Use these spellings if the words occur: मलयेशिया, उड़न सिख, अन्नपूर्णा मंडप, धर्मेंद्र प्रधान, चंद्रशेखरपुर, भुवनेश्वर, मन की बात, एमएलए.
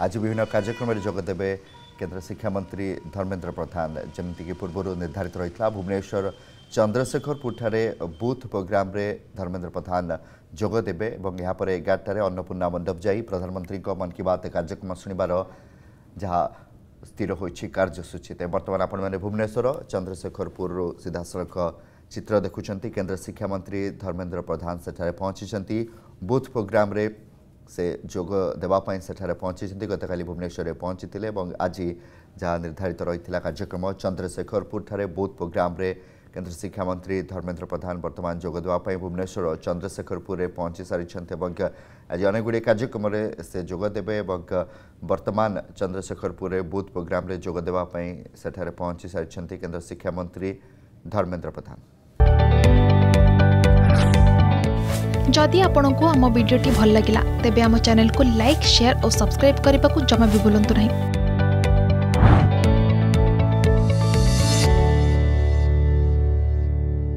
आज विभिन्न कार्यक्रम में जोगदेवे केन्द्र शिक्षा मंत्री धर्मेंद्र प्रधान जमीक पूर्व निर्धारित रही है। भुवनेश्वर चंद्रशेखरपुर बूथ प्रोग्राम रे धर्मेंद्र प्रधान जोगदेवे और यापर 11टार अन्नपूर्णा मंडप जा प्रधानमंत्री मन की बात कार्यक्रम शुणवार जहाँ स्थिर होसूची। तेज बर्तमान आपण भुवनेश्वर चंद्रशेखरपुर सीधा सड़क चित्र देखुंट केन्द्र शिक्षा मंत्री धर्मेंद्र प्रधान सेठारे पहुंची बूथ प्रोग्राम रे से जोग देवाई सेठारे पहुंची गतकाली भुवनेश्वर पहुंची और आज जहाँ निर्धारित रही कार्यक्रम चंद्रशेखरपुर बूथ प्रोग्राम रे केन्द्र शिक्षा मंत्री धर्मेंद्र प्रधान बर्तमान जोग देवाई भुवनेश्वर चंद्रशेखरपुर पहुंची सारी आज अनेक गुड़े कार्यक्रम से जोगदेवे और बर्तमान चंद्रशेखरपुर बूथ प्रोग्राम जोग देवाई सेठारे पहुंची सारी केन्द्र शिक्षा मंत्री धर्मेंद्र प्रधान। जदि आपंक आम भिडी भल लगा तेब आम चैनल को लाइक, शेयर और सब्सक्राइब करने को जमा भी भूलु नहीं।